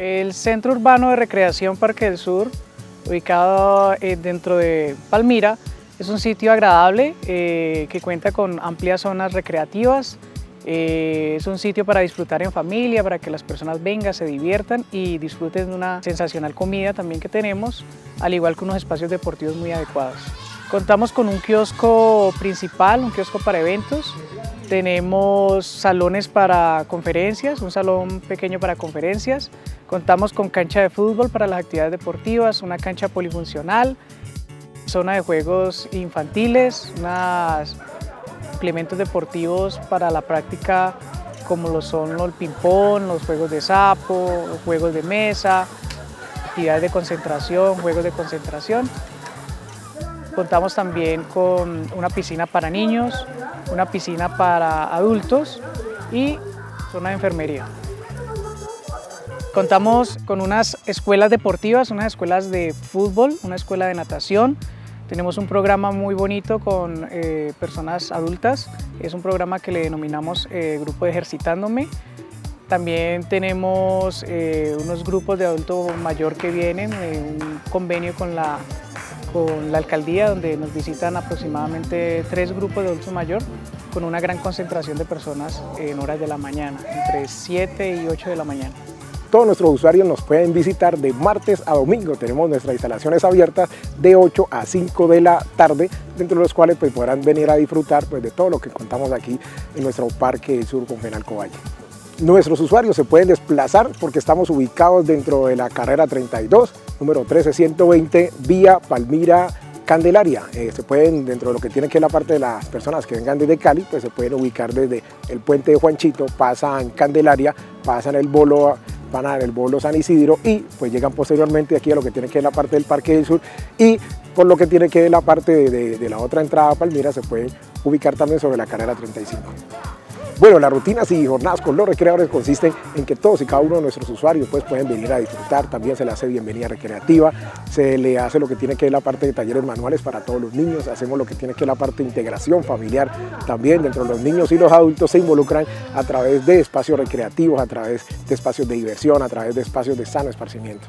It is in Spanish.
El Centro Urbano de Recreación Parque del Sur, ubicado dentro de Palmira, es un sitio agradable que cuenta con amplias zonas recreativas. Es un sitio para disfrutar en familia, para que las personas vengan, se diviertan y disfruten de una sensacional comida también que tenemos, al igual que unos espacios deportivos muy adecuados. Contamos con un kiosco principal, un kiosco para eventos. Tenemos salones para conferencias, un salón pequeño para conferencias. Contamos con cancha de fútbol para las actividades deportivas, una cancha polifuncional, zona de juegos infantiles, unos implementos deportivos para la práctica como lo son el ping-pong, los juegos de sapo, los juegos de mesa, actividades de concentración, juegos de concentración. Contamos también con una piscina para niños, una piscina para adultos y zona de enfermería. Contamos con unas escuelas deportivas, unas escuelas de fútbol, una escuela de natación. Tenemos un programa muy bonito con personas adultas. Es un programa que le denominamos Grupo de Ejercitándome. También tenemos unos grupos de adulto mayor que vienen, un convenio con la alcaldía, donde nos visitan aproximadamente 3 grupos de adultos mayor con una gran concentración de personas en horas de la mañana, entre 7 y 8 de la mañana. Todos nuestros usuarios nos pueden visitar de martes a domingo. Tenemos nuestras instalaciones abiertas de 8 a 5 de la tarde, dentro de los cuales pues, podrán venir a disfrutar pues, de todo lo que contamos aquí en nuestro Parque del Sur Convenal Covalle. Nuestros usuarios se pueden desplazar porque estamos ubicados dentro de la carrera 32, número 13120, vía Palmira, Candelaria. Se pueden, dentro de lo que tiene que es la parte de las personas que vengan desde Cali, pues se pueden ubicar desde el puente de Juanchito, pasan Candelaria, pasan el bolo, van a el bolo San Isidro y pues llegan posteriormente aquí a lo que tiene que es la parte del Parque del Sur y por lo que tiene que es la parte de la otra entrada a Palmira se pueden ubicar también sobre la carrera 35. Bueno, las rutinas y jornadas con los recreadores consisten en que todos y cada uno de nuestros usuarios pues, pueden venir a disfrutar, también se le hace bienvenida recreativa, se le hace lo que tiene que es la parte de talleres manuales para todos los niños, hacemos lo que tiene que es la parte de integración familiar también, dentro de los niños y los adultos se involucran a través de espacios recreativos, a través de espacios de diversión, a través de espacios de sano esparcimiento.